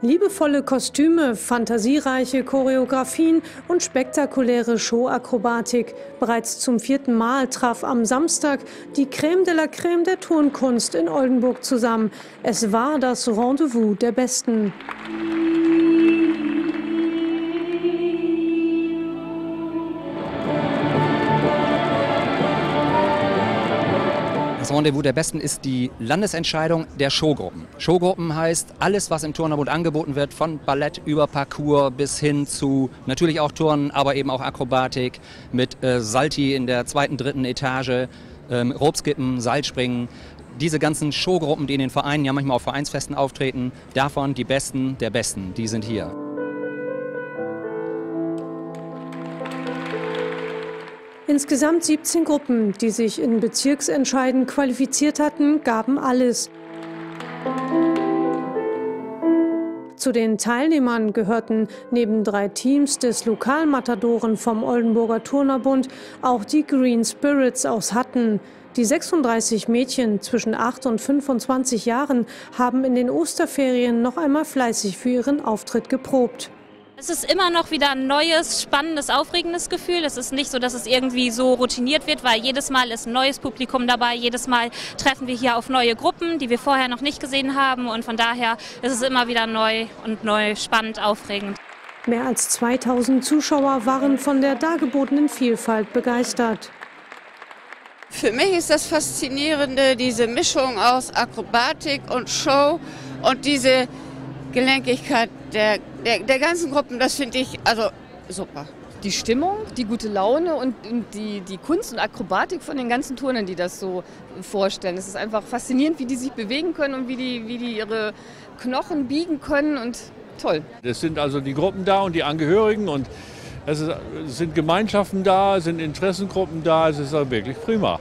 Liebevolle Kostüme, fantasiereiche Choreografien und spektakuläre Showakrobatik. Bereits zum 4. Mal traf am Samstag die Crème de la Crème der Turnkunst in Oldenburg zusammen. Es war das Rendezvous der Besten. Das Rendezvous der Besten ist die Landesentscheidung der Showgruppen. Showgruppen heißt alles, was im Turnerbund angeboten wird, von Ballett über Parcours bis hin zu natürlich auch Turnen, aber eben auch Akrobatik mit Salti in der 2., 3. Etage, Ropskippen, Seilspringen. Diese ganzen Showgruppen, die in den Vereinen ja manchmal auf Vereinsfesten auftreten, davon die Besten der Besten, die sind hier. Insgesamt 17 Gruppen, die sich in Bezirksentscheiden qualifiziert hatten, gaben alles. Zu den Teilnehmern gehörten neben 3 Teams des Lokalmatadoren vom Oldenburger Turnerbund auch die Green Spirits aus Hatten. Die 36 Mädchen zwischen 8 und 25 Jahren haben in den Osterferien noch einmal fleißig für ihren Auftritt geprobt. Es ist immer noch wieder ein neues, spannendes, aufregendes Gefühl. Es ist nicht so, dass es irgendwie so routiniert wird, weil jedes Mal ist ein neues Publikum dabei. Jedes Mal treffen wir hier auf neue Gruppen, die wir vorher noch nicht gesehen haben. Und von daher ist es immer wieder neu, spannend, aufregend. Mehr als 2000 Zuschauer waren von der dargebotenen Vielfalt begeistert. Für mich ist das Faszinierende, diese Mischung aus Akrobatik und Show und diese Gelenkigkeit der ganzen Gruppen, das finde ich also super. Die Stimmung, die gute Laune und die Kunst und Akrobatik von den ganzen Turnern, die das so vorstellen. Es ist einfach faszinierend, wie die sich bewegen können und wie die ihre Knochen biegen können und toll. Es sind also die Gruppen da und die Angehörigen und es sind Gemeinschaften da, es sind Interessengruppen da, es ist wirklich prima.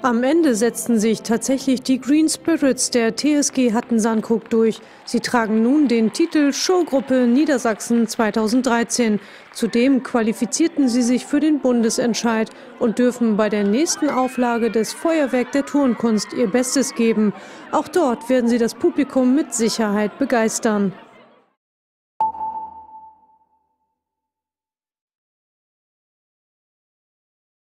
Am Ende setzten sich tatsächlich die Green Spirits der TSG Hatten-Sandkrug durch. Sie tragen nun den Titel Showgruppe Niedersachsen 2013. Zudem qualifizierten sie sich für den Bundesentscheid und dürfen bei der nächsten Auflage des Feuerwerk der Turnkunst ihr Bestes geben. Auch dort werden sie das Publikum mit Sicherheit begeistern.